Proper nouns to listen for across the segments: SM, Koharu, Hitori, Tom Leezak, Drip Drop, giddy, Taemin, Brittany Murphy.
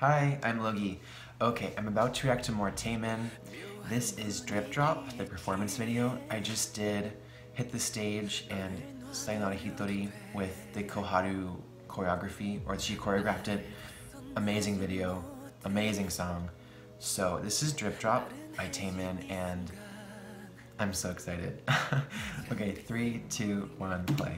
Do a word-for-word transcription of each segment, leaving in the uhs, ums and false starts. Hi, I'm Logi. Okay, I'm about to react to more Taemin. This is Drip Drop, the performance video. I just did Hit the Stage and Sayonara Hitori with the Koharu choreography, or she choreographed it. Amazing video, amazing song. So this is Drip Drop by Taemin, and I'm so excited. Okay, three, two, one, play.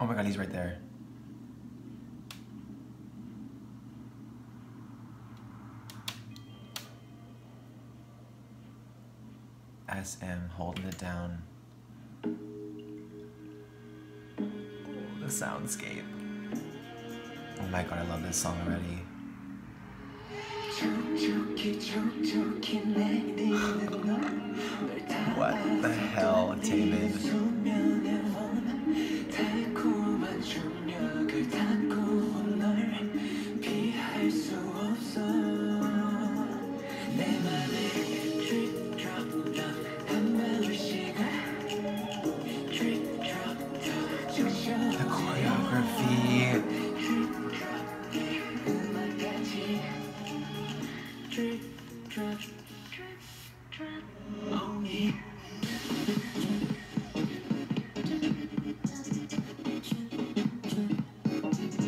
Oh my god, he's right there. S M holding it down. Oh, the soundscape. Oh my god, I love this song already. What the hell, Taemin?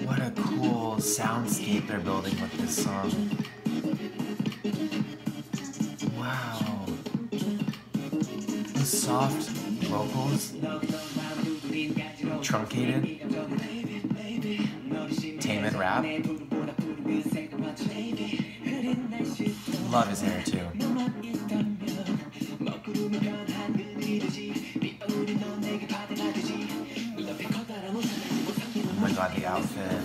What a cool soundscape they're building with this song. Wow. The soft vocals, truncated, Taemin rap. Love his hair too. Oh my god, the outfit.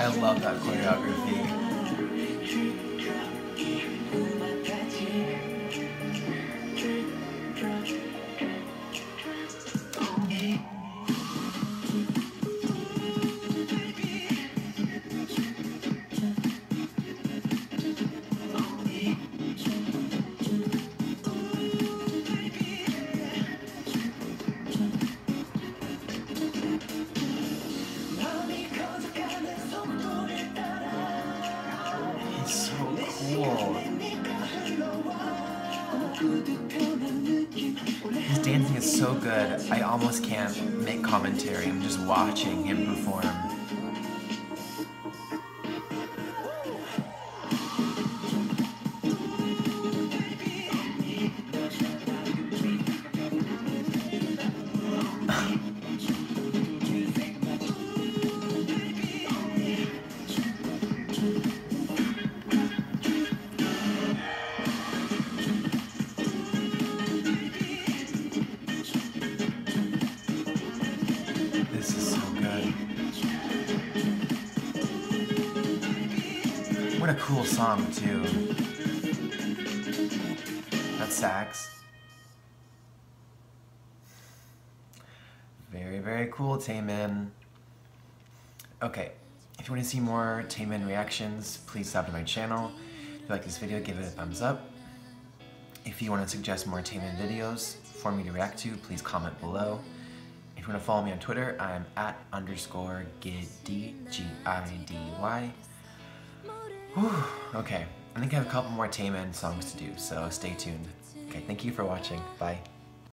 I love that choreography. His dancing is so good, I almost can't make commentary. I'm just watching him perform. What a cool song, too. That sax. Very, very cool, Taemin. Okay, if you want to see more Taemin reactions, please sub to my channel. If you like this video, give it a thumbs up. If you want to suggest more Taemin videos for me to react to, please comment below. If you want to follow me on Twitter, I am at underscore giddy, G I D Y. Whew, okay, I think I have a couple more Taemin songs to do, so stay tuned. Okay, thank you for watching. Bye.